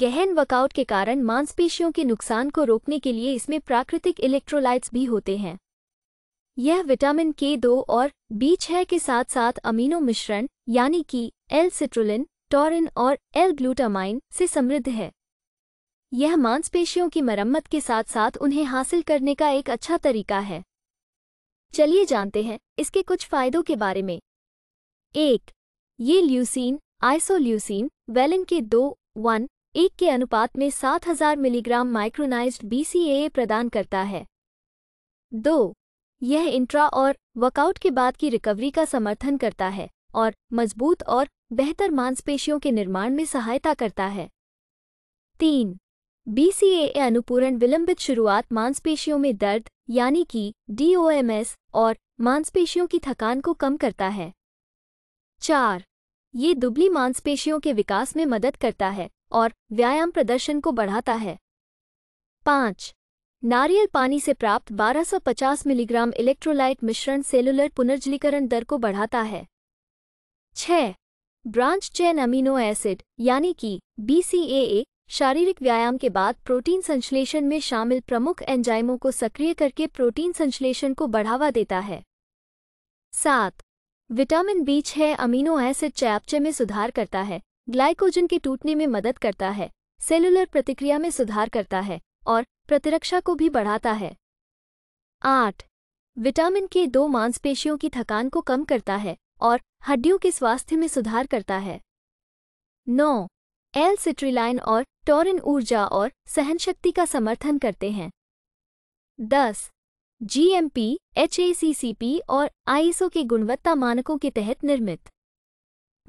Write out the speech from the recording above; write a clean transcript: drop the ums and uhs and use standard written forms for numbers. गहन वर्कआउट के कारण मांसपेशियों के नुकसान को रोकने के लिए इसमें प्राकृतिक इलेक्ट्रोलाइट्स भी होते हैं। यह विटामिन K2 और B6 के साथ साथ अमीनो मिश्रण यानी कि एल सिट्रुलिन, टॉरिन और एल ग्लूटामाइन से समृद्ध है। यह मांसपेशियों की मरम्मत के साथ साथ उन्हें हासिल करने का एक अच्छा तरीका है। चलिए जानते हैं इसके कुछ फायदों के बारे में। 1. ये ल्यूसीन, आइसोल्यूसीन, वैलिन के 2:1:1 के अनुपात में 7000 मिलीग्राम माइक्रोनाइज्ड BCAA प्रदान करता है। 2. यह इंट्रा और वर्कआउट के बाद की रिकवरी का समर्थन करता है और मजबूत और बेहतर मांसपेशियों के निर्माण में सहायता करता है। 3. BCAA अनुपूरण विलंबित शुरुआत मांसपेशियों में दर्द यानी कि DOMS और मांसपेशियों की थकान को कम करता है। 4. ये दुबली मांसपेशियों के विकास में मदद करता है और व्यायाम प्रदर्शन को बढ़ाता है। 5. नारियल पानी से प्राप्त 1250 मिलीग्राम इलेक्ट्रोलाइट मिश्रण सेलुलर पुनर्जलीकरण दर को बढ़ाता है। 6. ब्रांच चेन अमीनो एसिड यानी कि BCAA शारीरिक व्यायाम के बाद प्रोटीन संश्लेषण में शामिल प्रमुख एंजाइमों को सक्रिय करके प्रोटीन संश्लेषण को बढ़ावा देता है। 7. विटामिन B6 अमीनो एसिड चयापचय में सुधार करता है, ग्लाइकोजन के टूटने में मदद करता है, सेलुलर प्रतिक्रिया में सुधार करता है और प्रतिरक्षा को भी बढ़ाता है। 8. विटामिन K2 मांसपेशियों की थकान को कम करता है और हड्डियों के स्वास्थ्य में सुधार करता है। 9. एल सिट्रुलिन और टॉरिन ऊर्जा और सहनशक्ति का समर्थन करते हैं। 10. जीएमपी, HACCP और ISO के गुणवत्ता मानकों के तहत निर्मित।